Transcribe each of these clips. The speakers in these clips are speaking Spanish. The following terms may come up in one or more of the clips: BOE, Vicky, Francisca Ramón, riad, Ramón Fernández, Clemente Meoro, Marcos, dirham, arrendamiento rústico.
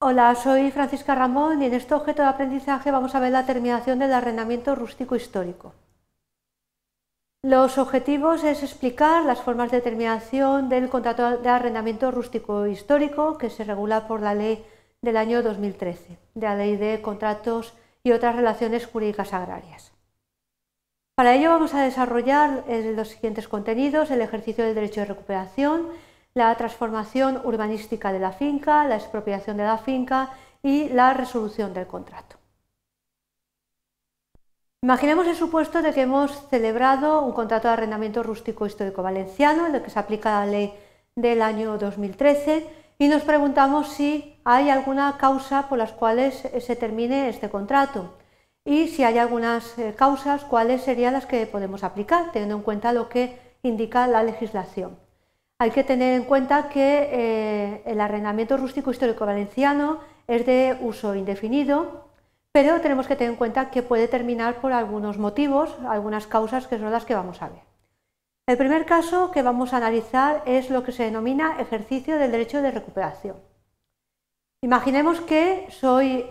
Hola, soy Francisca Ramón y en este objeto de aprendizaje vamos a ver la terminación del arrendamiento rústico histórico. Los objetivos es explicar las formas de terminación del contrato de arrendamiento rústico histórico que se regula por la ley del año 2013, de la Ley de Contratos y otras relaciones jurídicas agrarias. Para ello vamos a desarrollar los siguientes contenidos: el ejercicio del derecho de recuperación, la transformación urbanística de la finca, la expropiación de la finca y la resolución del contrato. Imaginemos el supuesto de que hemos celebrado un contrato de arrendamiento rústico histórico valenciano, en el que se aplica la ley del año 2013, y nos preguntamos si hay alguna causa por las cuales se termine este contrato y si hay algunas causas, cuáles serían las que podemos aplicar, teniendo en cuenta lo que indica la legislación. Hay que tener en cuenta que el arrendamiento rústico histórico valenciano es de uso indefinido, pero tenemos que tener en cuenta que puede terminar por algunos motivos, algunas causas que son las que vamos a ver. El primer caso que vamos a analizar es lo que se denomina ejercicio del derecho de recuperación. Imaginemos que soy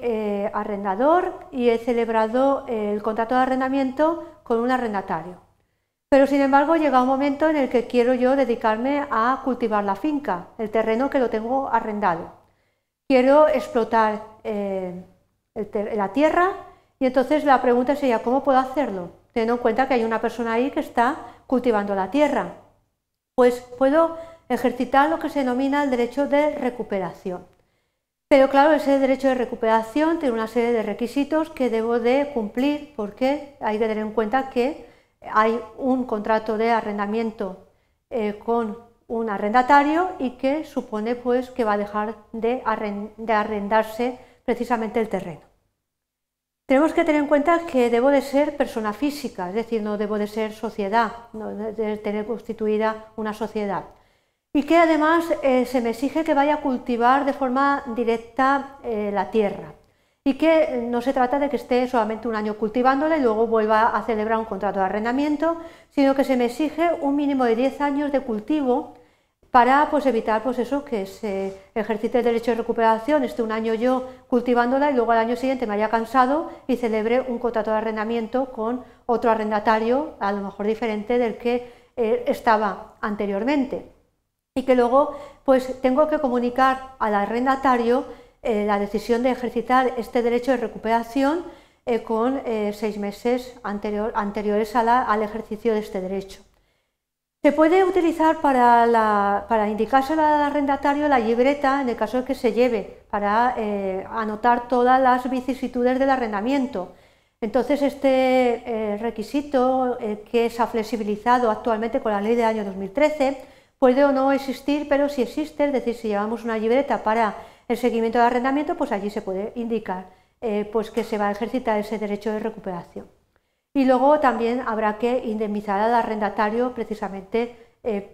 arrendador y he celebrado el contrato de arrendamiento con un arrendatario. Pero sin embargo llega un momento en el que quiero yo dedicarme a cultivar la finca, el terreno que lo tengo arrendado. Quiero explotar la tierra y entonces la pregunta sería ¿cómo puedo hacerlo? Teniendo en cuenta que hay una persona ahí que está cultivando la tierra. Pues puedo ejercitar lo que se denomina el derecho de recuperación. Pero claro, ese derecho de recuperación tiene una serie de requisitos que debo de cumplir porque hay que tener en cuenta que hay un contrato de arrendamiento con un arrendatario y que supone pues que va a dejar de arrendarse precisamente el terreno. Tenemos que tener en cuenta que debo de ser persona física, es decir, no debo de ser sociedad, no debe tener constituida una sociedad. Y que además se me exige que vaya a cultivar de forma directa la tierra. Y que no se trata de que esté solamente un año cultivándola y luego vuelva a celebrar un contrato de arrendamiento, sino que se me exige un mínimo de 10 años de cultivo para pues, evitar pues, eso, que se ejercite el derecho de recuperación, esté un año yo cultivándola y luego al año siguiente me haya cansado y celebre un contrato de arrendamiento con otro arrendatario, a lo mejor diferente del que estaba anteriormente. Y que luego pues, tengo que comunicar al arrendatario la decisión de ejercitar este derecho de recuperación con 6 meses anteriores al ejercicio de este derecho. Se puede utilizar para indicárselo al arrendatario la libreta en el caso de que se lleve para anotar todas las vicisitudes del arrendamiento. Entonces este requisito que se ha flexibilizado actualmente con la ley del año 2013 puede o no existir, pero si existe, es decir, si llevamos una libreta para el seguimiento de arrendamiento, pues allí se puede indicar pues que se va a ejercitar ese derecho de recuperación. Y luego también habrá que indemnizar al arrendatario precisamente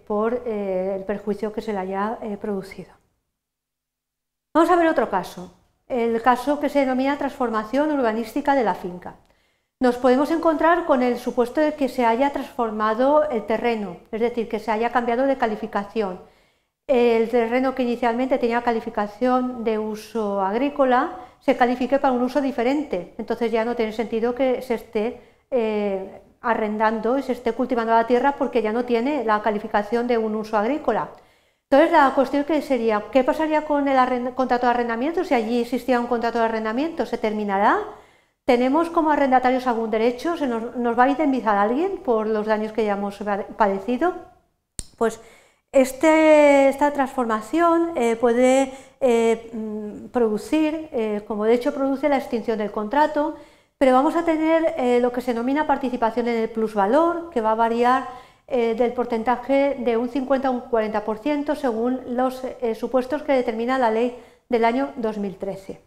por el perjuicio que se le haya producido. Vamos a ver otro caso, el caso que se denomina transformación urbanística de la finca. Nos podemos encontrar con el supuesto de que se haya transformado el terreno, es decir, que se haya cambiado de calificación. El terreno que inicialmente tenía calificación de uso agrícola se califique para un uso diferente, entonces ya no tiene sentido que se esté arrendando y se esté cultivando la tierra porque ya no tiene la calificación de un uso agrícola. Entonces la cuestión que sería, ¿qué pasaría con el contrato de arrendamiento? Si allí existía un contrato de arrendamiento, ¿se terminará? ¿Tenemos como arrendatarios algún derecho? ¿Se nos va a indemnizar alguien por los daños que ya hemos padecido? Pues esta transformación puede producir, como de hecho produce, la extinción del contrato, pero vamos a tener lo que se denomina participación en el plusvalor, que va a variar del porcentaje de un 50 a un 40% según los supuestos que determina la ley del año 2013.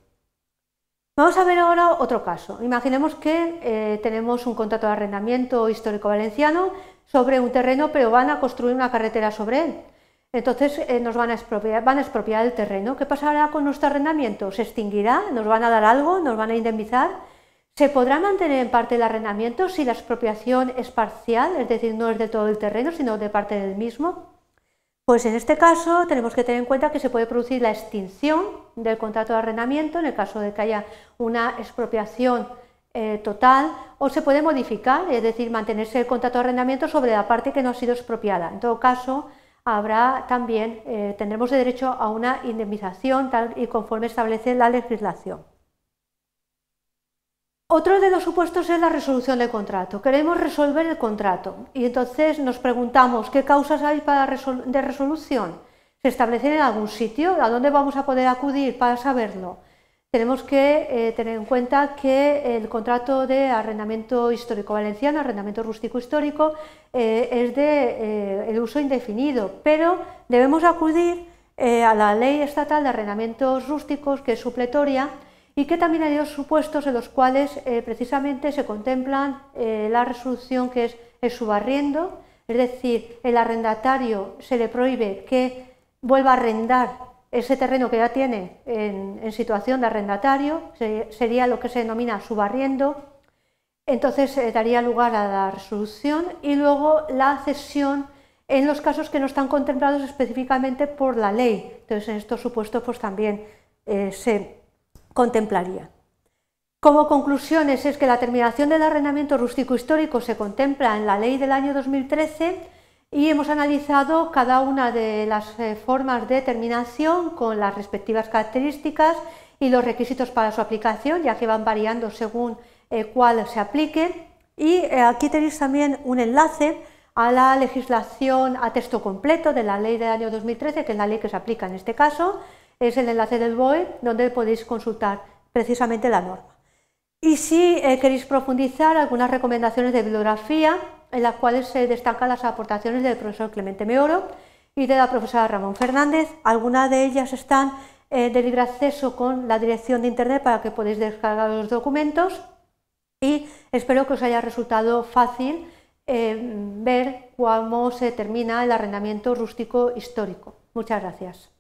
Vamos a ver ahora otro caso. Imaginemos que tenemos un contrato de arrendamiento histórico valenciano sobre un terreno, pero van a construir una carretera sobre él. Entonces nos van a expropiar el terreno. ¿Qué pasará con nuestro arrendamiento? ¿Se extinguirá? ¿Nos van a dar algo? ¿Nos van a indemnizar? ¿Se podrá mantener en parte el arrendamiento si la expropiación es parcial? Es decir, no es de todo el terreno, sino de parte del mismo. Pues en este caso tenemos que tener en cuenta que se puede producir la extinción del contrato de arrendamiento en el caso de que haya una expropiación total, o se puede modificar, es decir, mantenerse el contrato de arrendamiento sobre la parte que no ha sido expropiada. En todo caso, habrá también, tendremos derecho a una indemnización tal y conforme establece la legislación. Otro de los supuestos es la resolución del contrato. Queremos resolver el contrato y entonces nos preguntamos qué causas hay de resolución. ¿Se establecen en algún sitio? ¿A dónde vamos a poder acudir para saberlo? Tenemos que tener en cuenta que el contrato de arrendamiento histórico valenciano, arrendamiento rústico histórico, es de el uso indefinido, pero debemos acudir a la Ley Estatal de Arrendamientos Rústicos, que es supletoria, y que también hay dos supuestos en los cuales precisamente se contemplan la resolución que es el subarriendo, es decir, el arrendatario se le prohíbe que vuelva a arrendar ese terreno que ya tiene en situación de arrendatario, sería lo que se denomina subarriendo, entonces daría lugar a la resolución, y luego la cesión en los casos que no están contemplados específicamente por la ley, entonces en estos supuestos pues también se contemplaría. Como conclusiones es que la terminación del arrendamiento rústico histórico se contempla en la ley del año 2013 y hemos analizado cada una de las formas de terminación con las respectivas características y los requisitos para su aplicación, ya que van variando según cuál se aplique, y aquí tenéis también un enlace a la legislación a texto completo de la ley del año 2013, que es la ley que se aplica en este caso. Es el enlace del BOE donde podéis consultar precisamente la norma. Y si queréis profundizar, algunas recomendaciones de bibliografía en las cuales se destacan las aportaciones del profesor Clemente Meoro y de la profesora Ramón Fernández. Algunas de ellas están de libre acceso con la dirección de internet para que podáis descargar los documentos, y espero que os haya resultado fácil ver cómo se termina el arrendamiento rústico histórico. Muchas gracias.